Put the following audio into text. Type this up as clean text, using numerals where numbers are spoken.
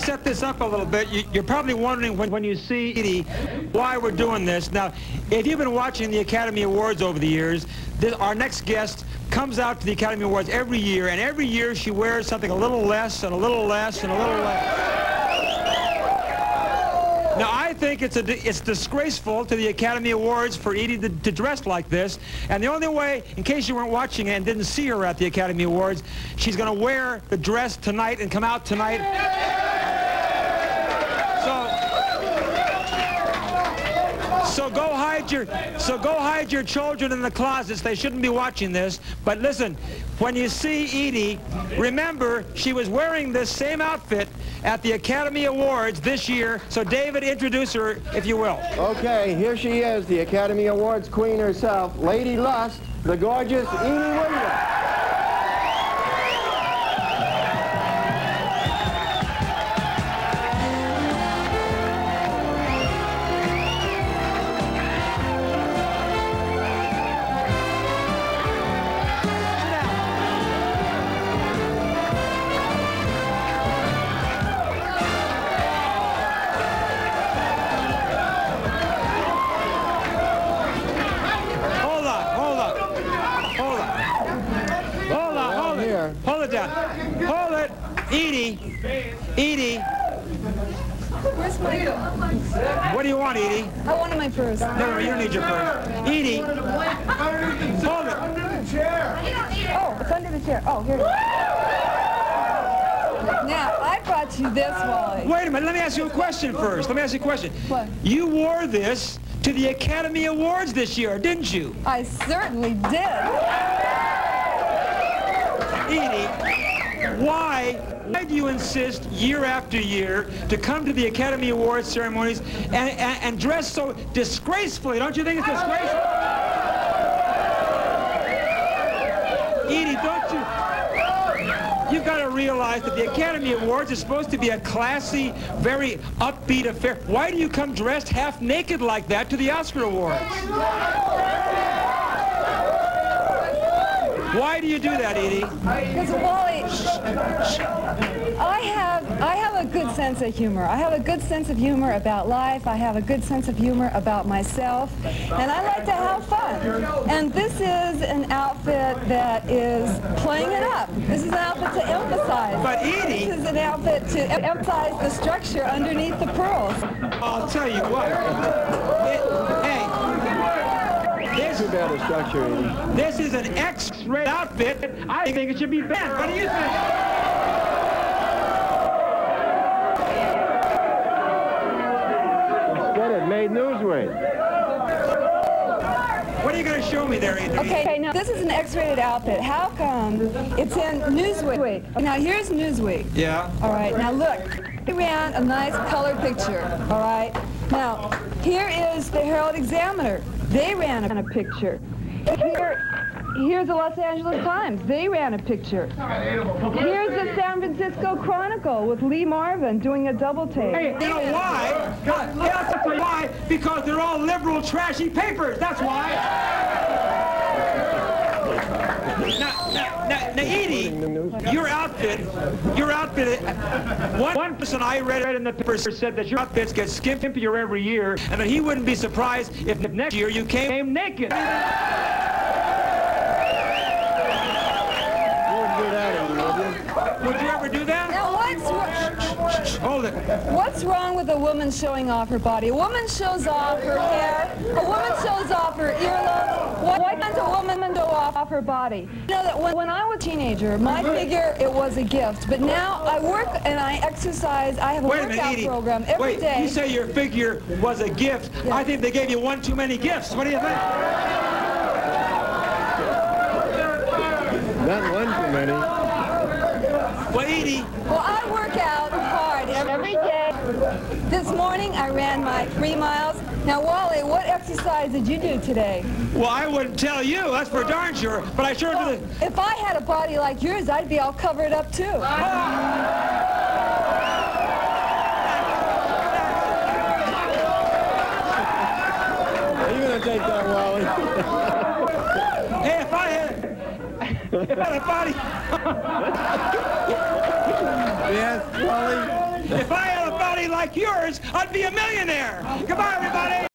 set this up a little bit, you're probably wondering when you see Edy why we're doing this. Now, if you've been watching the Academy Awards over the years, our next guest comes out to the Academy Awards every year, and every year she wears something a little less and a little less and a little less. Now, I think it's disgraceful to the Academy Awards for Edy to dress like this, and the only way, in case you weren't watching and didn't see her at the Academy Awards, she's going to wear the dress tonight and come out tonight. So go hide your children in the closets. They shouldn't be watching this. But listen, when you see Edy, remember she was wearing this same outfit at the Academy Awards this year. So David, introduce her, if you will. Okay, here she is, the Academy Awards queen herself, Lady Lust, the gorgeous Edy Williams. Edy! Where's my... What do you want, Edy? I wanted my purse. No, you don't need your purse. Edy! Hold it! Under the chair! Oh, it's under the chair. Oh, here it is. Now, I brought you this, Wally. Wait a minute, let me ask you a question first. Let me ask you a question. What? You wore this to the Academy Awards this year, didn't you? I certainly did. Edy! Why do you insist year after year to come to the Academy Awards ceremonies and dress so disgracefully? Don't you think it's disgraceful? Edy, don't you? You've got to realize that the Academy Awards is supposed to be a classy, very upbeat affair. Why do you come dressed half naked like that to the Oscar Awards? Why do you do that, Edy? Because, Wally, I have a good sense of humor. I have a good sense of humor about life. I have a good sense of humor about myself. And I like to have fun. And this is an outfit that is playing it up. This is an outfit to emphasize. But, Edy... This is an outfit to emphasize the structure underneath the pearls. I'll tell you what. This is better structure, Edy. This is an X-ray outfit. I think it should be banned. What do you think? Instead, it made Newsweek. What are you going to show me there, Edy? Okay, now this is an X-rated outfit. How come it's in Newsweek? Now here's Newsweek. Yeah. All right. Now look, we ran a nice color picture. All right. Now here is the Herald Examiner. They ran a picture. Here's the Los Angeles Times. They ran a picture. Here's the San Francisco Chronicle with Lee Marvin doing a double take. Hey, you know why? Why? Because they're all liberal, trashy papers. That's why. Now, Edy, your outfit, one person I read in the paper said that your outfits get skimpier every year, and that he wouldn't be surprised if next year you came naked. Would you ever do that? Now, hold it. What's wrong with a woman showing off her body? A woman shows off her hair. A woman shows off her earlobes. Why can't a woman go off her body? You know that when I was a teenager, my figure, it was a gift. But now I work and I exercise. I have a workout program every day. Wait, you say your figure was a gift. Yeah. I think they gave you one too many gifts. What do you think? Not one too many. Well, Edy. Well, I work out hard every day. This morning, I ran my 3 miles. Now, Wally, what exercise did you do today? Well, I wouldn't tell you. That's for darn sure. But I sure did. If I had a body like yours, I'd be all covered up, too. Are you going to take that, Wally? Hey, if I had a body... Yes, Wally? If I had a body like yours, I'd be a millionaire. Goodbye, everybody.